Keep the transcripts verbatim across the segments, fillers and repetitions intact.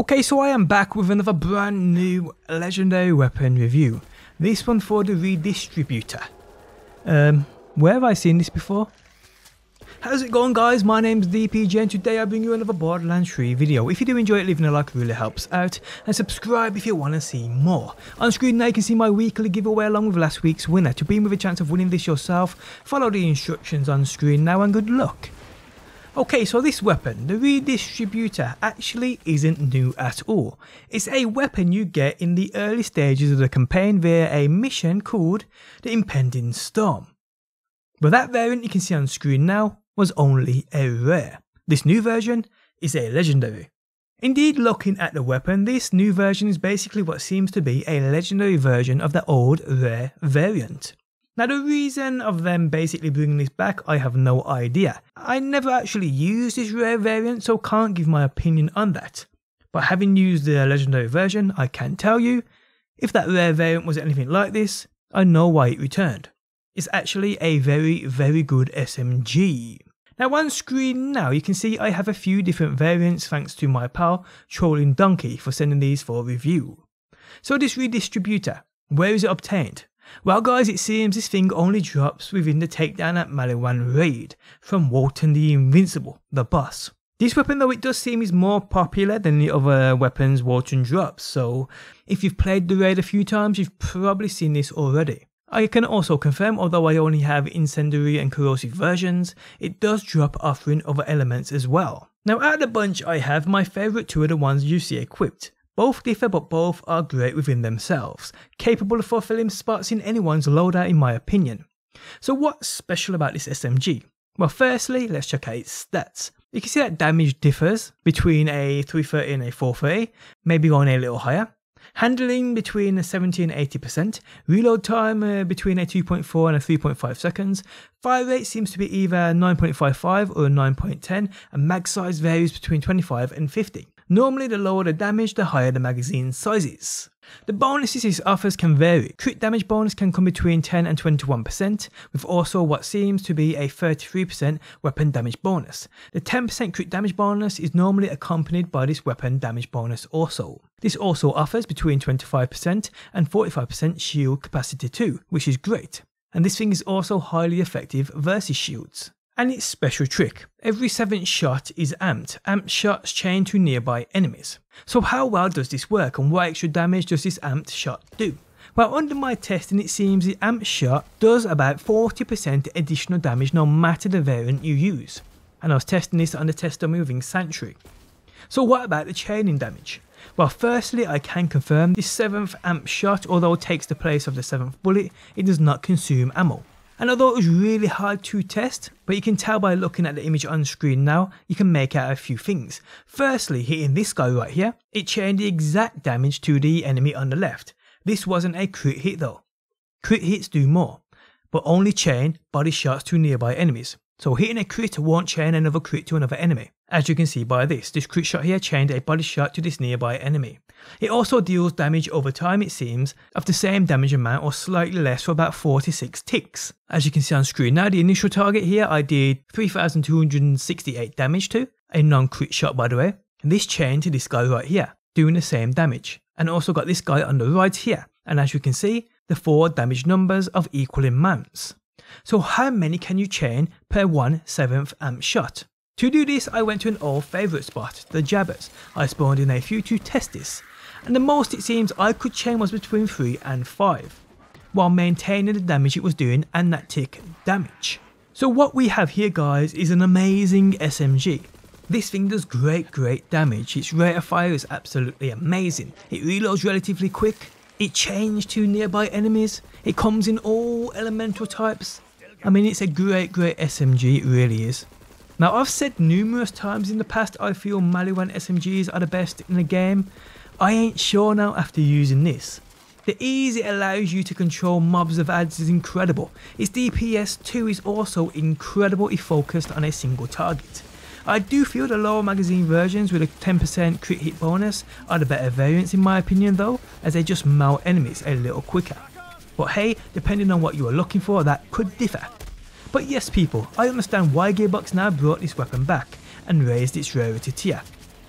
Okay, so I am back with another brand new legendary weapon review. This one for the Redistributor. Um, where have I seen this before? How's it going, guys? My name's D P J and today I bring you another Borderlands three video. If you do enjoy it, leaving a like really helps out, and subscribe if you want to see more. On screen now you can see my weekly giveaway along with last week's winner. To be in with a chance of winning this yourself, follow the instructions on screen now and good luck. Okay, so this weapon, the Redistributor, actually isn't new at all. It's a weapon you get in the early stages of the campaign via a mission called the Impending Storm. But that variant you can see on screen now was only a rare. This new version is a legendary. Indeed, looking at the weapon, this new version is basically what seems to be a legendary version of the old rare variant. Now the reason of them basically bringing this back, I have no idea. I never actually used this rare variant, so can't give my opinion on that. But having used the legendary version, I can tell you, if that rare variant was anything like this, I know why it returned. It's actually a very, very good S M G. Now on screen now, you can see I have a few different variants thanks to my pal, Trolling Donkey, for sending these for review. So this Redistributor, where is it obtained? Well guys, it seems this thing only drops within the takedown at Maliwan Raid from Walton the Invincible, the boss. This weapon though, it does seem is more popular than the other weapons Walton drops, so if you've played the raid a few times you've probably seen this already. I can also confirm, although I only have incendiary and corrosive versions, it does drop offering other elements as well. Now out of the bunch I have, my favourite two are the ones you see equipped. Both differ but both are great within themselves, capable of fulfilling spots in anyone's loadout in my opinion. So what's special about this S M G? Well firstly, let's check out its stats. You can see that damage differs between a three thirty and a four thirty, maybe going a little higher. Handling between a seventy and eighty percent, reload time uh, between a two point four and a three point five seconds, fire rate seems to be either nine point five five or nine point one zero, and mag size varies between twenty-five and fifty. Normally the lower the damage, the higher the magazine sizes. The bonuses it offers can vary. Crit damage bonus can come between ten and twenty-one percent, with also what seems to be a thirty-three percent weapon damage bonus. The ten percent crit damage bonus is normally accompanied by this weapon damage bonus also. This also offers between twenty-five percent and forty-five percent shield capacity too, which is great. And this thing is also highly effective versus shields. And its special trick, every seventh shot is amped, amped shots chained to nearby enemies. So how well does this work and what extra damage does this amped shot do? Well under my testing it seems the amped shot does about forty percent additional damage no matter the variant you use. And I was testing this on the test dummy within Sanctuary. So what about the chaining damage? Well firstly I can confirm this seventh amped shot, although it takes the place of the seventh bullet, it does not consume ammo. And although it was really hard to test, but you can tell by looking at the image on screen now, you can make out a few things. Firstly, hitting this guy right here, it chained the exact damage to the enemy on the left. This wasn't a crit hit though. Crit hits do more, but only chain body shots to nearby enemies. So hitting a crit won't chain another crit to another enemy. As you can see by this, this crit shot here chained a body shot to this nearby enemy. It also deals damage over time it seems, of the same damage amount or slightly less for about forty-six ticks. As you can see on screen now, the initial target here I did three thousand two hundred sixty-eight damage to, a non-crit shot by the way. And this chained to this guy right here, doing the same damage. And also got this guy on the right here, and as you can see, the four damage numbers of equal amounts. So how many can you chain per one seventh amp shot? To do this I went to an old favourite spot, the Jabbers. I spawned in a few to test this, and the most it seems I could chain was between three and five, while maintaining the damage it was doing and that tick damage. So what we have here guys is an amazing S M G. This thing does great great damage, its rate of fire is absolutely amazing, it reloads relatively quick, it chains to nearby enemies, it comes in all elemental types. I mean it's a great great S M G, it really is. Now I've said numerous times in the past I feel Maliwan S M Gs are the best in the game. I ain't sure now after using this. The ease it allows you to control mobs of ads is incredible. Its D P S too is also incredible if focused on a single target. I do feel the lower magazine versions with a ten percent crit hit bonus are the better variants in my opinion though, as they just melt enemies a little quicker. But hey, depending on what you are looking for that could differ. But yes people, I understand why Gearbox now brought this weapon back and raised its rarity tier.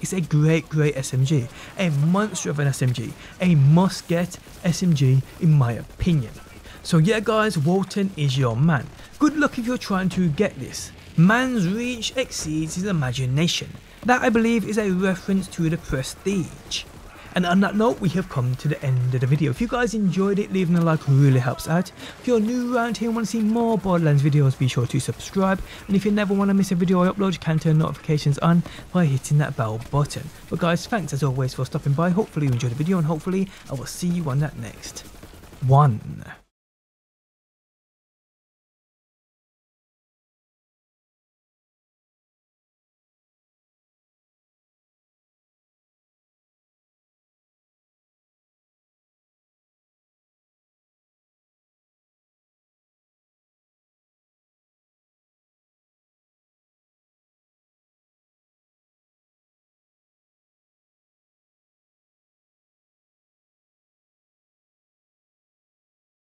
is a great, great S M G, a monster of an S M G, a must-get S M G in my opinion. So yeah guys, Walton is your man. Good luck if you're trying to get this. Man's reach exceeds his imagination. That I believe is a reference to The Prestige. And on that note, we have come to the end of the video. If you guys enjoyed it, leaving a like really helps out. If you're new around here and want to see more Borderlands videos, be sure to subscribe. And if you never want to miss a video I upload, you can turn notifications on by hitting that bell button. But guys, thanks as always for stopping by. Hopefully you enjoyed the video and hopefully I will see you on that next one.